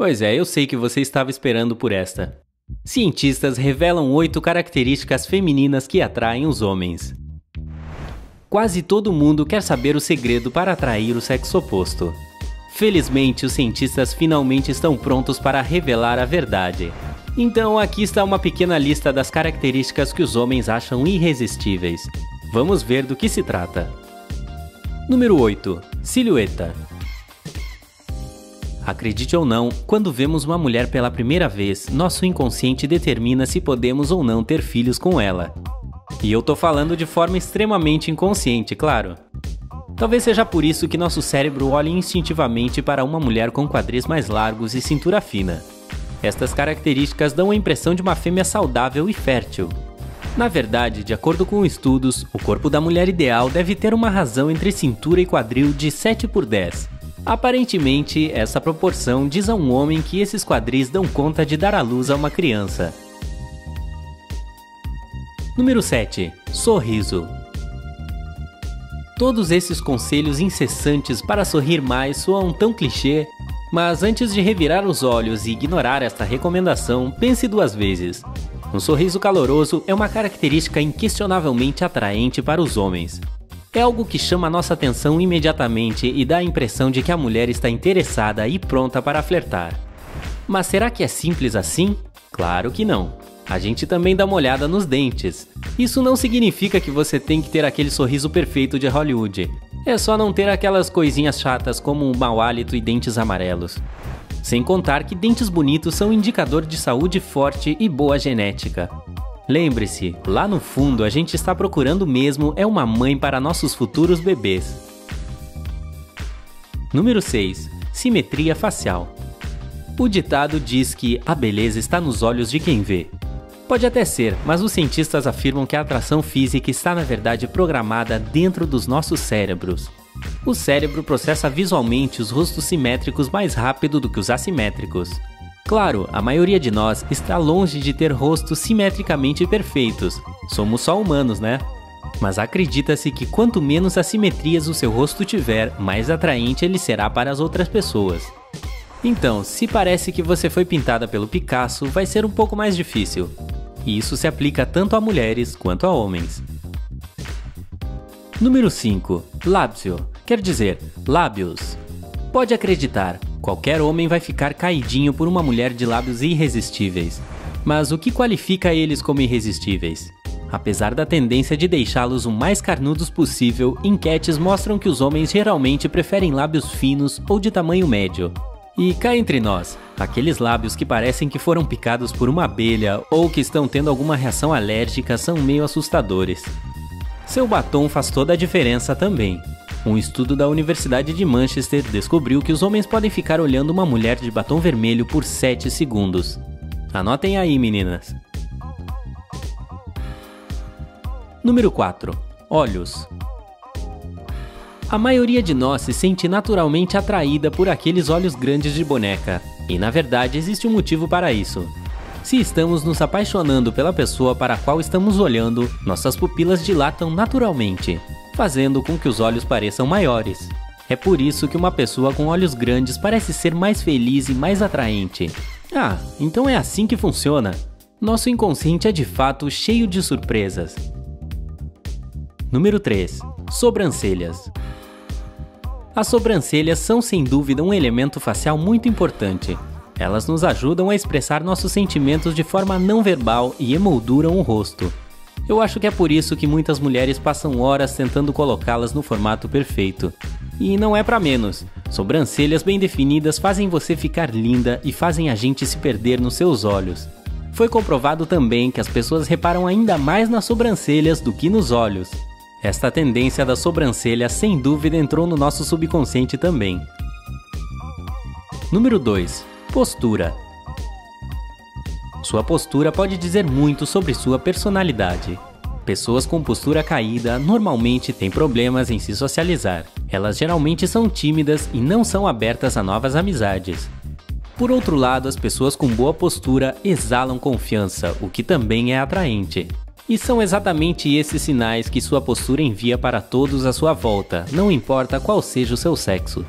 Pois é, eu sei que você estava esperando por esta. Cientistas revelam 8 características femininas que atraem os homens. Quase todo mundo quer saber o segredo para atrair o sexo oposto. Felizmente, os cientistas finalmente estão prontos para revelar a verdade. Então, aqui está uma pequena lista das características que os homens acham irresistíveis. Vamos ver do que se trata. Número 8. Silhueta. Acredite ou não, quando vemos uma mulher pela primeira vez, nosso inconsciente determina se podemos ou não ter filhos com ela. E eu tô falando de forma extremamente inconsciente, claro. Talvez seja por isso que nosso cérebro olhe instintivamente para uma mulher com quadris mais largos e cintura fina. Estas características dão a impressão de uma fêmea saudável e fértil. Na verdade, de acordo com estudos, o corpo da mulher ideal deve ter uma razão entre cintura e quadril de 7:10. Aparentemente, essa proporção diz a um homem que esses quadris dão conta de dar à luz a uma criança. Número 7. Sorriso. Todos esses conselhos incessantes para sorrir mais soam tão clichê, mas antes de revirar os olhos e ignorar esta recomendação, pense duas vezes. Um sorriso caloroso é uma característica inquestionavelmente atraente para os homens. É algo que chama nossa atenção imediatamente e dá a impressão de que a mulher está interessada e pronta para flertar. Mas será que é simples assim? Claro que não. A gente também dá uma olhada nos dentes. Isso não significa que você tem que ter aquele sorriso perfeito de Hollywood. É só não ter aquelas coisinhas chatas como um mau hálito e dentes amarelos. Sem contar que dentes bonitos são um indicador de saúde forte e boa genética. Lembre-se, lá no fundo a gente está procurando mesmo é uma mãe para nossos futuros bebês. Número 6. Simetria facial. O ditado diz que a beleza está nos olhos de quem vê. Pode até ser, mas os cientistas afirmam que a atração física está na verdade programada dentro dos nossos cérebros. O cérebro processa visualmente os rostos simétricos mais rápido do que os assimétricos. Claro, a maioria de nós está longe de ter rostos simetricamente perfeitos. Somos só humanos, né? Mas acredita-se que quanto menos assimetrias o seu rosto tiver, mais atraente ele será para as outras pessoas. Então, se parece que você foi pintada pelo Picasso, vai ser um pouco mais difícil. E isso se aplica tanto a mulheres quanto a homens. Número 5. Lábio. Quer dizer, lábios. Pode acreditar. Qualquer homem vai ficar caidinho por uma mulher de lábios irresistíveis. Mas o que qualifica eles como irresistíveis? Apesar da tendência de deixá-los o mais carnudos possível, enquetes mostram que os homens geralmente preferem lábios finos ou de tamanho médio. E cá entre nós, aqueles lábios que parecem que foram picados por uma abelha ou que estão tendo alguma reação alérgica são meio assustadores. Seu batom faz toda a diferença também. Um estudo da Universidade de Manchester descobriu que os homens podem ficar olhando uma mulher de batom vermelho por 7 segundos. Anotem aí, meninas. Número 4. Olhos. A maioria de nós se sente naturalmente atraída por aqueles olhos grandes de boneca. E na verdade existe um motivo para isso. Se estamos nos apaixonando pela pessoa para a qual estamos olhando, nossas pupilas dilatam naturalmente, fazendo com que os olhos pareçam maiores. É por isso que uma pessoa com olhos grandes parece ser mais feliz e mais atraente. Ah, então é assim que funciona. Nosso inconsciente é de fato cheio de surpresas. Número 3. Sobrancelhas. As sobrancelhas são sem dúvida um elemento facial muito importante. Elas nos ajudam a expressar nossos sentimentos de forma não verbal e emolduram o rosto. Eu acho que é por isso que muitas mulheres passam horas tentando colocá-las no formato perfeito. E não é pra menos. Sobrancelhas bem definidas fazem você ficar linda e fazem a gente se perder nos seus olhos. Foi comprovado também que as pessoas reparam ainda mais nas sobrancelhas do que nos olhos. Esta tendência da sobrancelha sem dúvida entrou no nosso subconsciente também. Número 2. Postura. Sua postura pode dizer muito sobre sua personalidade. Pessoas com postura caída normalmente têm problemas em se socializar. Elas geralmente são tímidas e não são abertas a novas amizades. Por outro lado, as pessoas com boa postura exalam confiança, o que também é atraente. E são exatamente esses sinais que sua postura envia para todos à sua volta, não importa qual seja o seu sexo.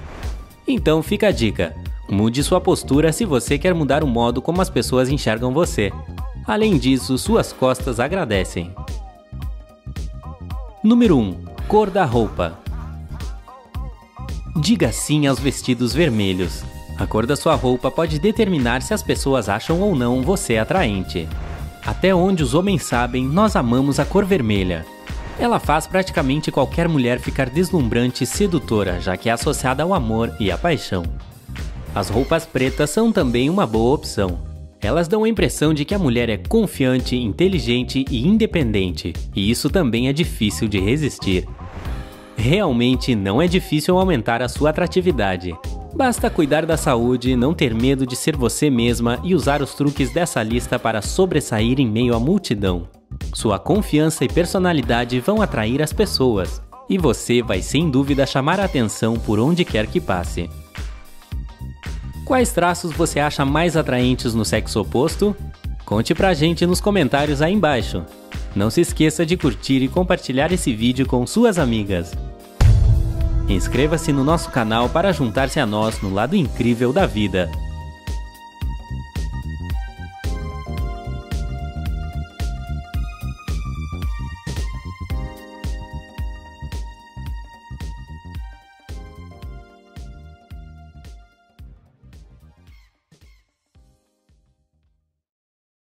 Então fica a dica. Mude sua postura se você quer mudar o modo como as pessoas enxergam você. Além disso, suas costas agradecem. Número 1. Cor da roupa. Diga sim aos vestidos vermelhos. A cor da sua roupa pode determinar se as pessoas acham ou não você atraente. Até onde os homens sabem, nós amamos a cor vermelha. Ela faz praticamente qualquer mulher ficar deslumbrante e sedutora, já que é associada ao amor e à paixão. As roupas pretas são também uma boa opção. Elas dão a impressão de que a mulher é confiante, inteligente e independente, e isso também é difícil de resistir. Realmente não é difícil aumentar a sua atratividade. Basta cuidar da saúde, não ter medo de ser você mesma e usar os truques dessa lista para sobressair em meio à multidão. Sua confiança e personalidade vão atrair as pessoas, e você vai sem dúvida chamar a atenção por onde quer que passe. Quais traços você acha mais atraentes no sexo oposto? Conte pra gente nos comentários aí embaixo. Não se esqueça de curtir e compartilhar esse vídeo com suas amigas. Inscreva-se no nosso canal para juntar-se a nós no lado incrível da vida.